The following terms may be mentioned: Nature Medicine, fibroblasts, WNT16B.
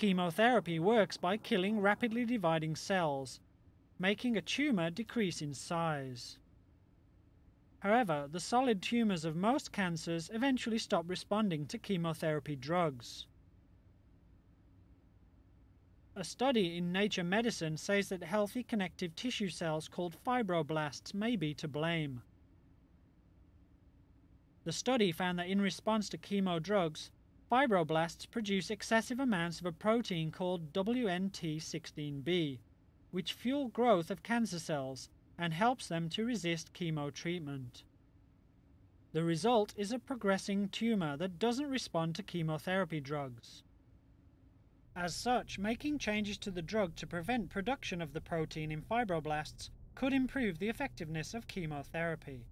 Chemotherapy works by killing rapidly dividing cells, making a tumor decrease in size. However, the solid tumors of most cancers eventually stop responding to chemotherapy drugs. A study in Nature Medicine says that healthy connective tissue cells called fibroblasts may be to blame. The study found that in response to chemo drugs, fibroblasts produce excessive amounts of a protein called WNT16B, which fuel growth of cancer cells and helps them to resist chemo treatment. The result is a progressing tumor that doesn't respond to chemotherapy drugs. As such, making changes to the drug to prevent production of the protein in fibroblasts could improve the effectiveness of chemotherapy.